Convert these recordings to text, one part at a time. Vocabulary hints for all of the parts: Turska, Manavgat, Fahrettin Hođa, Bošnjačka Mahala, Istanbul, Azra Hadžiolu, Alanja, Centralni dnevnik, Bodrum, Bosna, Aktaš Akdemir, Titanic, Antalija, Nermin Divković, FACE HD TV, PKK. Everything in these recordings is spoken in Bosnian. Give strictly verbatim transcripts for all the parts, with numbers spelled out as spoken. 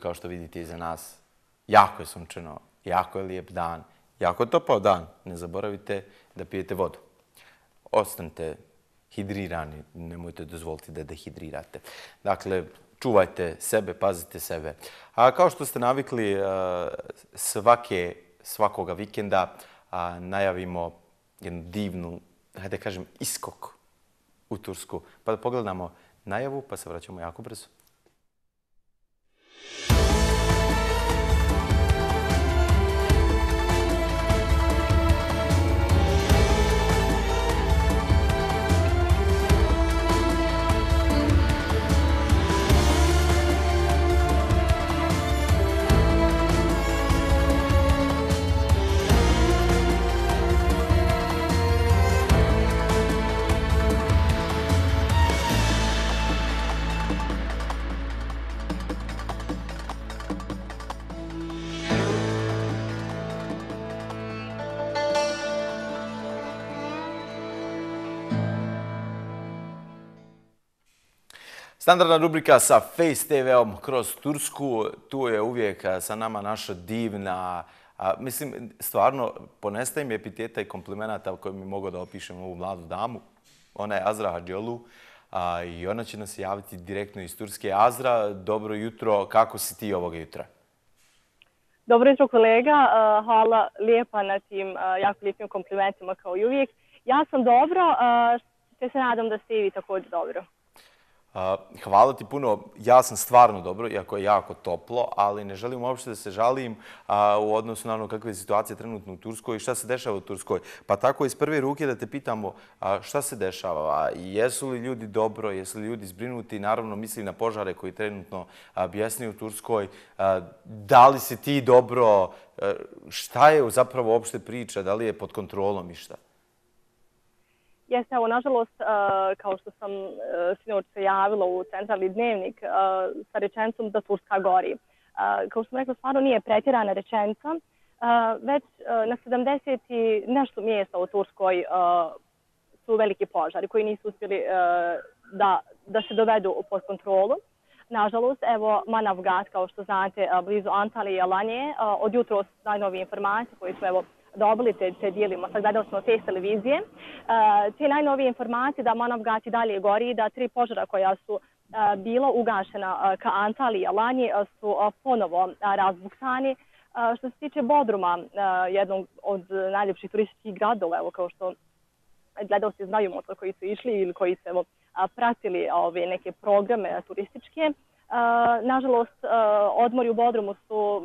kao što vidite iza nas, jako je sunčano, jako je lijep dan, jako je topao dan. Ne zaboravite da pijete vodu. Ostanite hidrirani, nemojte dozvoliti da dehidrirate. Dakle, čuvajte sebe, pazite sebe. A kao što ste navikli, svake, svakoga vikenda najavimo jednu divnu, hajde kažem, iskok u Tursku. Pa da pogledamo najavu, pa se vraćamo jako brzo. Standardna rubrika sa Face te veom kroz Tursku. Tu je uvijek sa nama naša divna... Mislim, stvarno, ponestaje mi epiteta i komplimenata koje mi mogu da opišem ovu mladu damu. Ona je Azra Hadžiolu i ona će nas javiti direktno iz Turske. Azra, dobro jutro. Kako si ti ovoga jutra? Dobro jutro, kolega. Hvala lijepa na tim jako lijepim komplimentima kao i uvijek. Ja sam dobro, te se nadam da ste i vi također dobro. Hvala ti puno. Ja sam stvarno dobro, iako je jako toplo, ali ne želim uopšte da se žalim u odnosu na ono kakve je situacija trenutno u Turskoj i šta se dešava u Turskoj. Pa tako iz prve ruke da te pitamo šta se dešava. Jesu li ljudi dobro, jesu li ljudi zbrinuti? Naravno, mislim na požare koji trenutno bjesniju u Turskoj. Da li si ti dobro? Šta je zapravo uopšte priča? Da li je pod kontrolom i šta? Jeste, evo, nažalost, kao što sam sinoć se javila u centralni dnevnik sa rečencom da Turska gori. Kao što sam rekla, stvarno nije pretjerana rečenca, već na sedamdeset i nešto mjesta u Turskoj su veliki požari koji nisu uspjeli da se dovedu pod kontrolu. Nažalost, evo, Manavgat, kao što znate, blizu Antalije i Alanje, od jutros najnovije informacije koje su, evo, dobili te dijelima, sad gledali smo te televizije. Te najnovije informacije da Manavgat i dalje gori, da tri požara koja su bila ugašena ka Antaliji i Alanji su ponovo razbuktani. Što se tiče Bodruma, jednog od najljepših turističkih gradova, evo, kao što gledalci znaju možda koji su išli ili koji su pratili ove neke programe turističke. Nažalost, odmori u Bodrumu su,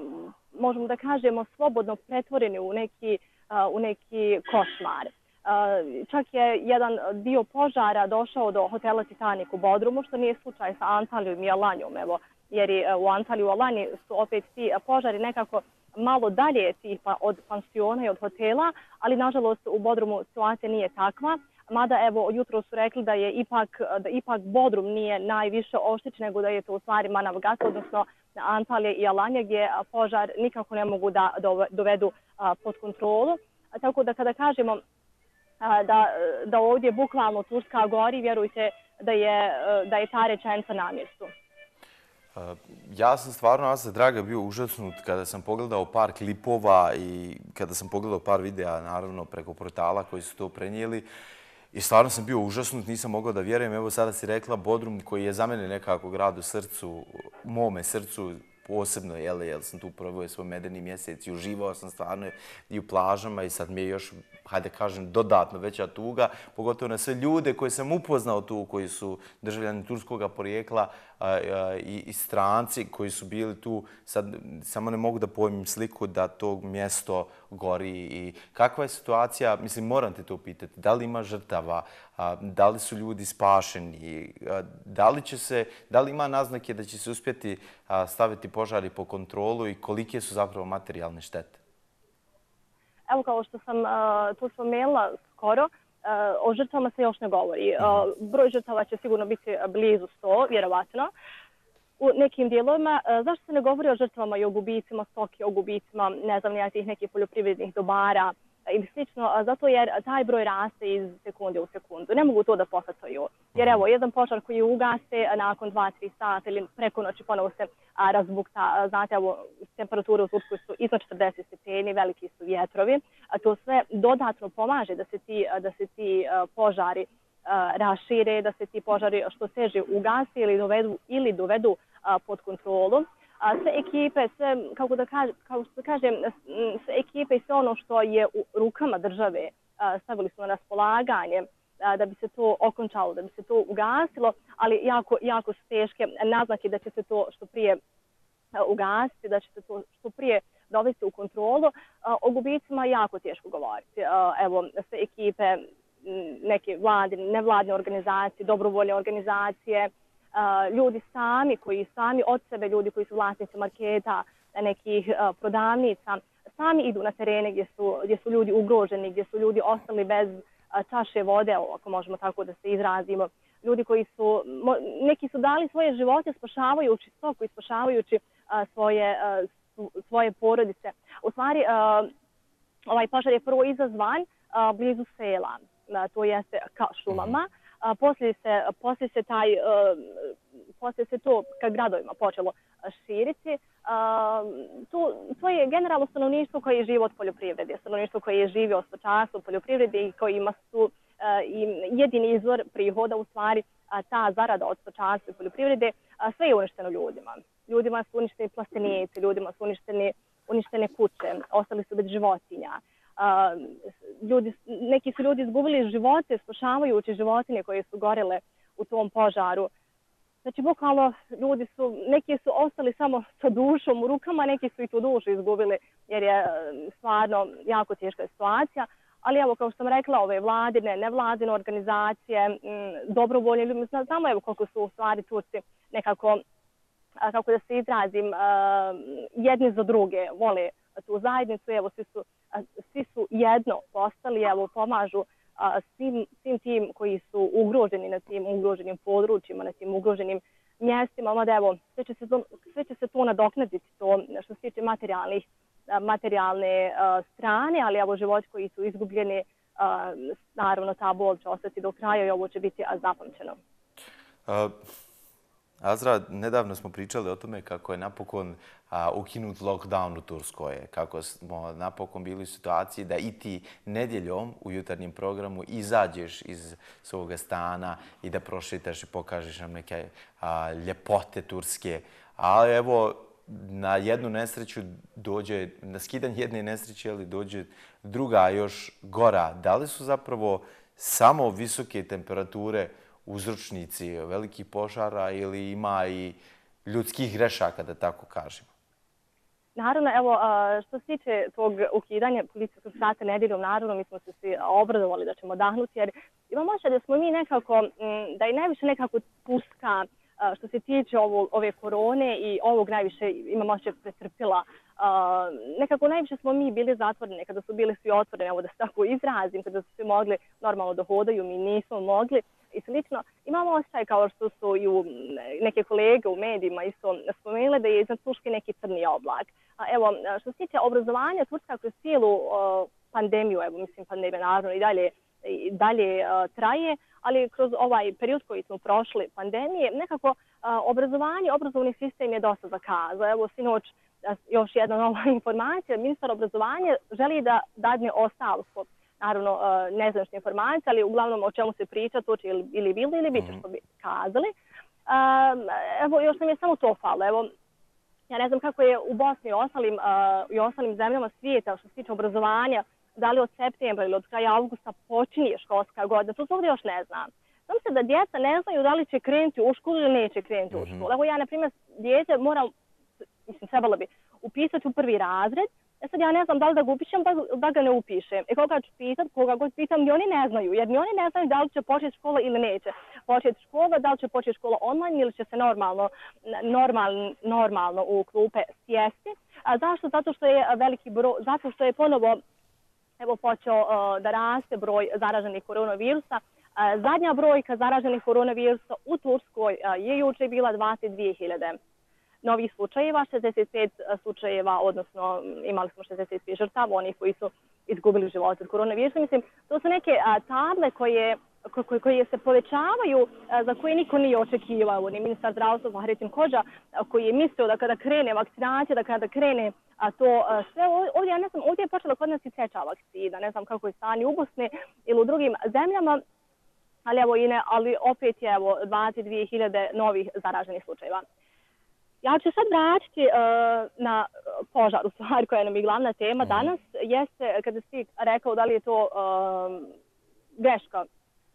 možemo da kažemo, slobodno pretvoreni u neki košmar. Čak je jedan dio požara došao do hotela Titanic u Bodrumu, što nije slučaj sa Antalijom i Alanjom, jer u Antaliju i Alanji su opet ti požari nekako malo dalje od pansiona i od hotela, ali nažalost u Bodrumu situacija nije takva. Mada, evo, jutro su rekli da je ipak Bodrum nije najviše oštećen, nego da je to u stvari Manavgat, odnosno Antalija i Alanja, gdje požar nikako ne mogu da dovedu pod kontrolu. Tako da kada kažemo da ovdje bukvalno Turska gori, vjerujte da je ta rečenica na mjestu. Ja sam stvarno, Azra draga, bio užasnut kada sam pogledao par klipova i kada sam pogledao par videa, naravno, preko portala koji su to prenijeli. I stvarno sam bio užasnut, nisam mogao da vjerujem. Evo, sada si rekla Bodrum, koji je za mene nekako grad u srcu, mome srcu posebno, jer sam tu proveo svoj medeni mjesec i uživao sam stvarno i u plažama i sad mi je još, hajde kažem, dodatno veća tuga, pogotovo na sve ljude koje sam upoznao tu, koji su državljani turskog porijekla i stranci koji su bili tu. Sad samo ne mogu da pojmim sliku da to mjesto gori. I kakva je situacija, mislim, moram te to pitati, da li ima žrtava, da li su ljudi spašeni, da li će se, da li ima naznake da će se uspjeti staviti požari po kontrolu i kolike su zapravo materijalne štete? Evo, kao što sam tu spomenula skoro, o žrtvama se još ne govori. Broj žrtava će sigurno biti blizu sto, vjerovatno, u nekim dijelovima. Zašto se ne govori o žrtvama i o gubicima stoke, o gubicima, ne znam, nekih poljoprivrednih dobara, ili slično, zato jer taj broj raste iz sekunde u sekundu. Ne mogu to da pohvataju. Jer evo, jedan požar koji ugase nakon dva tri sata ili preko noći ponovo se razbukta. Znate, evo, temperature u Turskoj su iznad četrdeset stepeni, veliki su vjetrovi. To sve dodatno pomaže da se ti, da se ti požari rašire, da se ti požari što teže ugase ili dovedu, ili dovedu pod kontrolu. Sve ekipe, sve, kako da kažem, kao što kažem, sve ekipe i sve ono što je u rukama države stavili su na raspolaganje da bi se to okončalo, da bi se to ugasilo, ali jako, jako su teške naznake da će se to što prije ugasiti, da će se to što prije dovesti u kontrolu. O gubicima jako teško govoriti. Evo, sve ekipe, neke vladine, nevladine organizacije, dobrovoljne organizacije, ljudi sami koji sami od sebe, ljudi koji su vlasnici marketa, nekih prodavnica, sami idu na terene gdje su, gdje su ljudi ugroženi, gdje su ljudi ostali bez čaše vode, ako možemo tako da se izrazimo. Ljudi koji su, neki su dali svoje živote spašavajući stoku i spašavajući svoje, svoje porodice. U stvari, ovaj požar je prvo izazvan blizu sela, to jeste ka šumama. A poslije se, poslije se taj, uh, poslije se to ka gradovima počelo širiti. Uh, to, to je generalno stanovništvo koje je živo od poljoprivrede, stanovništvo koje je živo od stočarstva, poljoprivrede i kojima su uh, i jedini izvor prihoda u stvari uh, ta zarada od stočarstva i poljoprivrede, uh, sve je uništeno ljudima. Ljudima su uništeni plastenici, ljudima su uništeni, uništene kuće, ostali su bez životinja. Uh, ljudi, neki su ljudi izgubili živote, spašavajući životinje koje su gorele u tom požaru. Znači, bukvalno, ljudi su, neki su ostali samo sa dušom u rukama, neki su i tu dušu izgubili jer je stvarno jako teška situacija. Ali evo, kao što sam rekla, ove vladine, nevladine organizacije, m, dobrovoljne ljudi, znamo evo koliko su u stvari Turci nekako, a, kako da se izrazim, a, jedni za druge vole tu zajednicu, evo, svi su svi su jedno postali, evo, pomažu a, svim, svim tim koji su ugroženi na tim ugroženim područjima, na tim ugroženim mjestima. Mada, evo, sve će se to, sve će se to nadoknaditi, to što se tiče materijalnih, a, materijalne a, strane, ali evo, životi koji su izgubljeni, a, naravno, ta bol će ostati do kraja i ovo će biti a, zapamćeno. A... Azra, nedavno smo pričali o tome kako je napokon a, ukinut lockdown u Turskoj, kako smo napokon bili u situaciji da i ti nedjeljom u jutarnjem programu izađeš iz svoga stana i da prošetaš i pokažeš nam neke a, ljepote turske. Ali evo, na jednu nesreću dođe, na skidanje jedne nesreće, ali dođe druga još gora. Da li su zapravo samo visoke temperature uzročnici velikih požara ili ima i ljudskih grešaka, da tako kažemo? Naravno, evo, što se tiče tog ukidanja policijskog sata nedjeljom, naravno mi smo se svi obradovali da ćemo odahnuti, jer imam osjećaj da smo mi nekako, da je najviše nekako puska što se tiče ovo, ove korone i ovog najviše imam osjećaj pretrpila. Nekako najviše smo mi bili zatvoreni, kada su bili svi otvoreni, evo da se tako izrazim, kada su svi mogli normalno da hodaju, mi nismo mogli. I slično, imamo osjećaj kao što su i neke kolege u medijima isto spomenule da je iznad Turske neki crni oblak. A evo, što se tiče obrazovanja, Turska kroz cijelu pandemiju, evo, mislim pandemija naravno i dalje, i dalje a, traje, ali kroz ovaj period koji smo prošli pandemije, nekako a, obrazovanje, obrazovni sistem je dosta zakazao. Evo, sinoć, a, još jedna nova informacija, ministar obrazovanja želi da dadne ostavku. Naravno, ne znam što informacije, ali uglavnom o čemu se priča, to će ili bilo ili biti što bi kazali. Evo, još nam je samo to falo. Evo, ja ne znam kako je u Bosni i ostalim, i ostalim zemljama svijeta što se tiče obrazovanja, da li od septembra ili od kraja augusta počinje školska godina, to se još ne znam. Znam se da djeca ne znaju da li će krenuti u školu ili neće krenuti u školu. Evo, ja, na primjer, djece moram, mislim, trebala bi upisati u prvi razred. E sad ja ne znam da li da ga upišem, da, da ga ne upišem. E koga ću pitat, koga god pitam, ni oni ne znaju. Jer ni oni ne znaju da li će početi škola ili neće početi škola, da li će početi škola online ili će se normalno, normal, normalno u klupe sjesti. A zašto? Zato što je veliki broj, zato što je ponovo evo, počeo uh, da raste broj zaraženih koronavirusa. Uh, zadnja brojka zaraženih koronavirusa u Turskoj uh, je juče bila dvadeset dvije hiljade. novih slučajeva, šezdeset pet slučajeva, odnosno imali smo šezdeset pet žrtava, onih koji su izgubili život od koronavirusa. Mislim, to su neke table koje, koje, koje se povećavaju, za koje niko nije očekivao. Ni ministar zdravstva Fahrettin Hođa, koji je mislio da kada krene vakcinacija, da kada krene to sve, ovdje, ja ne znam, ovdje je počela kod nas i treća vakcina, ne znam kako je stanje u Bosni ili u drugim zemljama, ali, evo, i ne, ali opet je evo, dvadeset dve hiljade novih zaraženih slučajeva. Ja ću sad vratiti uh, na požar, u stvari koja je nam i glavna tema mm. danas, jeste kada si rekao da li je to uh, greška.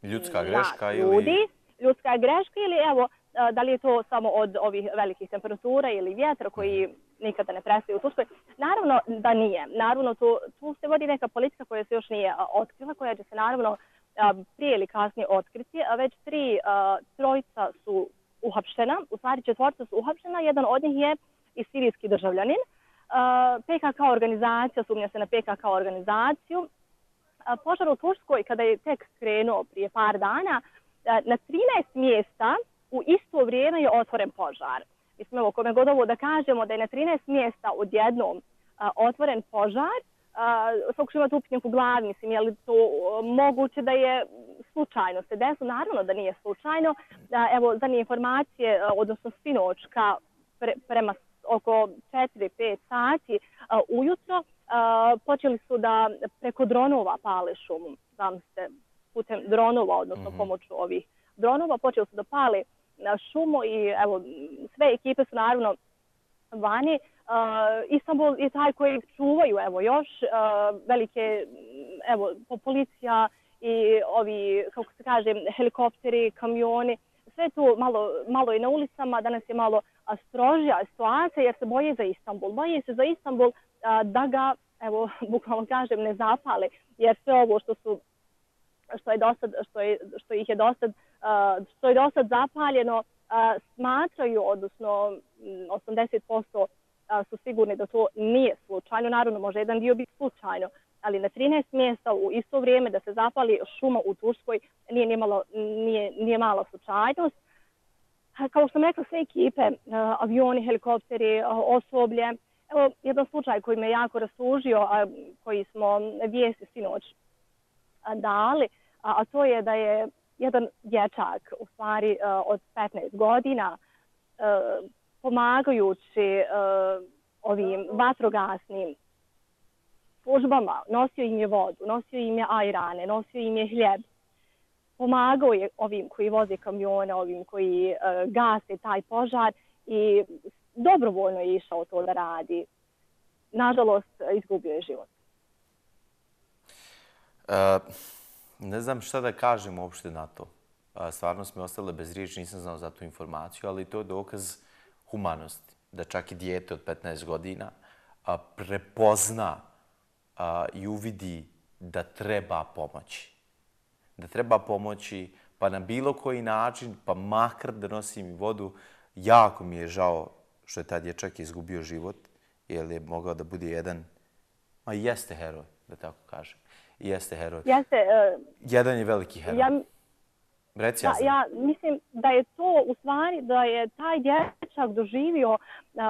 Ljudska greška da, ili... Ljudi, ljudska greška ili evo, uh, da li je to samo od ovih velikih temperatura ili vjetra koji nikada ne prestaju u Turskoj. Naravno da nije. Naravno tu, tu se vodi neka politika koja se još nije uh, otkrila, koja će se naravno uh, prije ili kasnije otkriti. A već tri uh, trojca su uhapštena, u stvari četvorca su uhapštena, jedan od njih je i sirijski državljanin. P K K organizacija, sumnja se na P K K organizaciju. Požar u Turskoj, kada je tek krenuo prije par dana, na trinaest mjesta u isto vrijeme je otvoren požar. Mislim, evo, kome god ovo da kažemo da je na trinaest mjesta odjednom otvoren požar, svako što imate upitnik u glavi, mislim, je li to moguće da je slučajno se desu? Naravno da nije slučajno. Evo, zadnje informacije, odnosno sinoć pre, prema oko četiri do pet sati ujutro, počeli su da preko dronova pale šumu. Znam se, putem dronova, odnosno pomoću ovih dronova, počeli su da pale šumu i evo, sve ekipe su naravno vani. Uh, Istanbul je taj koji čuvaju evo, još uh, velike evo, policija i ovi, kako se kaže, helikopteri, kamioni. Sve tu malo, malo i na ulicama, danas je malo strožija situacija jer se boje za Istanbul. Boje se za Istanbul uh, da ga, evo, bukvalno kažem, ne zapale jer sve ovo što su što je dosad, što je, što ih je dosad, uh, što je dosad zapaljeno uh, smatraju, odnosno osamdeset posto su sigurni da to nije slučajno. Naravno, može jedan dio biti slučajno, ali na trinaest mjesta u isto vrijeme da se zapali šuma u Turskoj nije, nije, malo, nije, nije mala slučajnost. Kao što sam rekla, sve ekipe, avioni, helikopteri, osoblje. Evo, jedan slučaj koji me jako rastužio, a koji smo vijesti sinoć dali, a to je da je jedan dječak, u stvari od petnaest godina, pomagajući uh, ovim vatrogasnim službama, nosio im je vodu, nosio im je ajrane, nosio im je hljeb. Pomagao je ovim koji voze kamione, ovim koji uh, gase taj požar i dobrovoljno je išao to da radi. Nažalost, izgubio je život. Uh, ne znam šta da kažem uopšte na to. Stvarno sam ostala bez riječi, nisam znao za tu informaciju, ali to je dokaz humanosti, da čak i dijete od petnaest godina a, prepozna a, i uvidi da treba pomoći. Da treba pomoći pa na bilo koji način, pa makar da nosim vodu. Jako mi je žao što je taj dječak izgubio život, jer je mogao da bude jedan, a jeste heroj, da tako kažem. Jeste heroj. Jeste, uh, jedan je veliki heroj. Ja... Reci, ja, ja mislim da je to u stvari da je taj dječak doživio uh,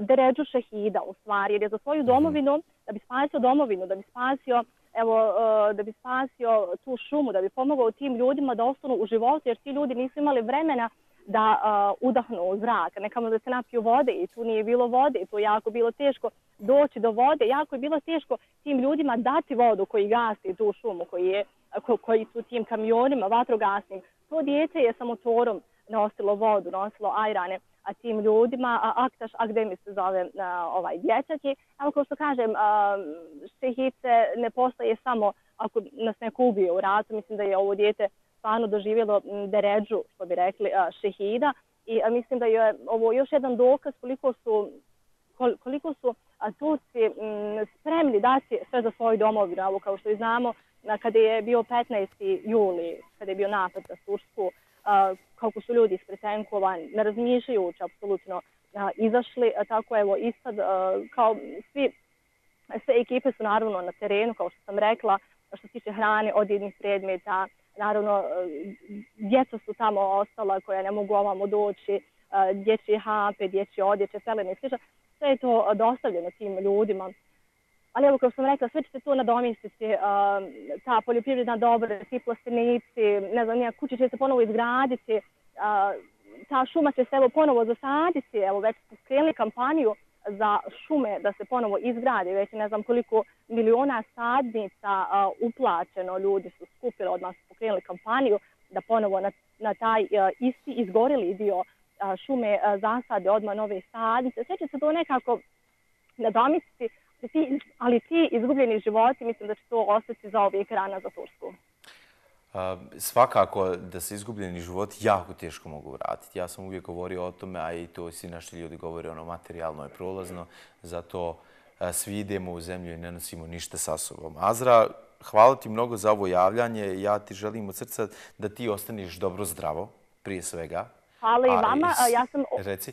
deređu šehida u stvari jer je za svoju domovinu, da bi spasio domovinu, da bi spasio, evo, uh, da bi spasio tu šumu, da bi pomogao tim ljudima da ostanu u životu jer ti ljudi nisu imali vremena da uh, udahnu u zrak, nekamo da se napiju vode i tu nije bilo vode i tu jako bilo teško doći do vode, jako je bilo teško tim ljudima dati vodu koji gasi tu šumu koji je Ko, koji su tim kamionima, vatrogasnim. To dijete je sa motorom nosilo vodu, nosilo ajrane, a tim ljudima, a Aktaš Akdemir se zove a, ovaj dječak. Evo kao što kažem, a, šehice ne postaje samo ako nas neko ubije u ratu. Mislim da je ovo dijete stvarno doživjelo deređu, što bi rekli, a, šehida. I a, mislim da je ovo još jedan dokaz koliko su, kol, koliko su a, Turci m, spremni dati sve za svoju domovinu. Evo kao što i znamo, kada je bio petnaesti juli, kada je bio napad na Tursku, kako su ljudi ispred tenkova, ne razmišljajući, apsolutno izašli. Tako evo, i sad, kao svi, sve ekipe su naravno na terenu, kao što sam rekla, što se tiče hrane, odjednih predmeta, naravno djeca su tamo ostala koja ne mogu ovamo doći, dječje hape, dječje odjeće, pelene i slično. Sve je to dostavljeno tim ljudima. Ali evo, kao sam rekla, sve će se tu nadomjestiti, ta poljoprivredna dobra, ti plastenici, ne znam, nija kuće će se ponovo izgraditi, ta šuma će se evo ponovo zasaditi, evo već smo krenuli kampanju za šume da se ponovo izgradi, već ne znam koliko miliona sadnica uplaćeno, ljudi su skupili, odmah su pokrenuli kampanju da ponovo na, na taj isti izgorili dio šume zasade, odmah nove sadnice. Sve će se to nekako nadomjestiti, ali ti izgubljeni životi, mislim da će to ostati za ovih rana za Tursku. Svakako da se izgubljeni život jako teško mogu vratiti. Ja sam uvijek govorio o tome, a i to svi naši ljudi govore, ono materijalno je prolazno, zato svi idemo u zemlju i ne nosimo ništa sa sobom. Azra, hvala ti mnogo za ovo javljanje. Ja ti želim od srca da ti ostaneš dobro zdravo, prije svega. Hvala i vama. Ja sam... Reci.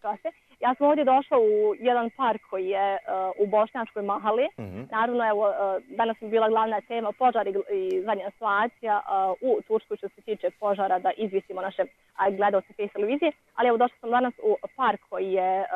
Proste. Ja sam ovdje došla u jedan park koji je uh, u Bošnjačkoj Mahali. Mm -hmm. Naravno, evo, uh, danas mi bila glavna tema požar i, i zadnja situacija uh, u Turskoj što se tiče požara, da izvijestimo naše uh, gledalce te televizije. Ali evo, došla sam danas u park koji je uh,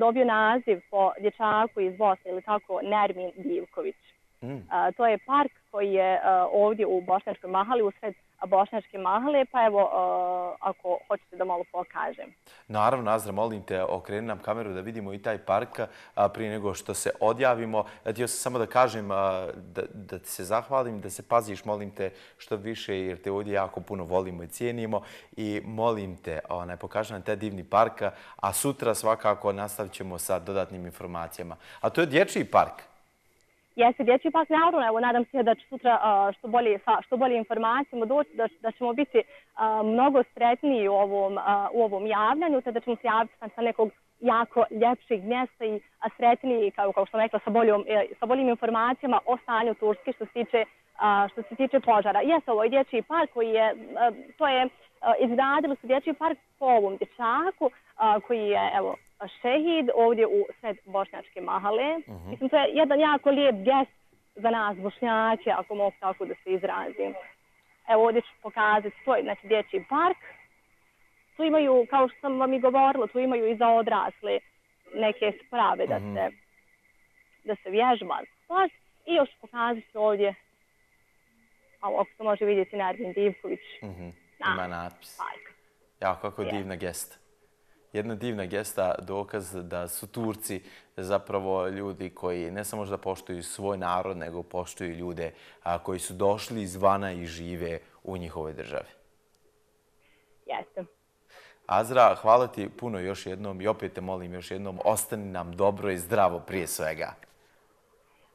dobio naziv po dječaku iz Bosne, ili tako, Nermin Divković. Mm. Uh, to je park koji je uh, ovdje u Bošnjačkoj Mahali, u sred Bošnjačke Mahale, pa evo, uh, ako hoćete da malo pokažem. Naravno, Azra, molim te, okreni nam kameru da vidimo i taj park a, prije nego što se odjavimo. Htio sam samo da kažem, a, da, da ti se zahvalim, da se paziš, molim te, što više, jer te ovdje jako puno volimo i cijenimo. I molim te, onaj, pokaži nam taj divni park, a sutra svakako nastavit ćemo sa dodatnim informacijama. A to je dječji park. Jeste, dječji park, naravno, evo, nadam se da će sutra što bolje, što bolje informacijama doći, da, da ćemo biti a, mnogo sretniji u ovom, a, u ovom javljanju, te da ćemo se javiti sa nekog jako ljepšeg mjesta i sretniji, kao, kao što sam rekla, sa, boljom, e, sa boljim informacijama o stanju Turske što se tiče, a, što se tiče požara. Jeste, ovo je dječji park koji je, a, to je, a, izgradili su dječji park po ovom dječaku a, koji je, evo, šehid ovdje u sred Bošnjačke Mahale. Uh-huh. Mislim, to je jedan jako lijep gest za nas Bošnjače, ako mogu tako da se izrazim. Evo, ovdje ću pokazati svoj, znači, dječji park. Tu imaju, kao što sam vam i govorila, tu imaju i za odrasle neke sprave da se, uh-huh. da se vježba. I još pokazati ovdje, ako se može vidjeti, Nermin Divković. Uh-huh. Ima natpis. Jako, kako divna gesta. Jedna divna gesta, dokaz da su Turci zapravo ljudi koji ne samo da poštuju svoj narod, nego poštuju ljude koji su došli izvana i žive u njihovoj državi. Jeste. Azra, hvala ti puno još jednom i opet te molim još jednom, ostani nam dobro i zdravo prije svega.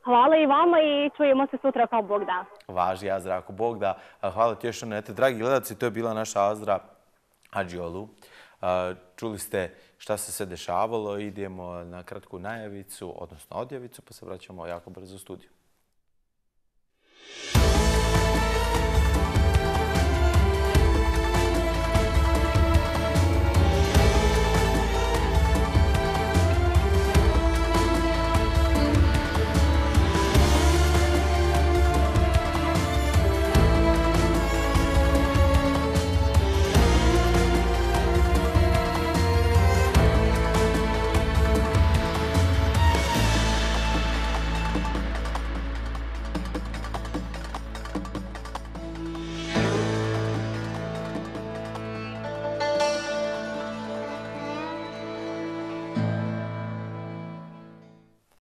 Hvala i vama i čujemo se sutra kao Bog da. Važi, Azra, ako Bog da. Hvala ti još jednom. Dragi gledalci, to je bila naša Azra Hadžiolu. Čuli ste šta se sve dešavalo. Idemo na kratku najavicu, odnosno odjavicu, pa se vraćamo jako brzo u studiju.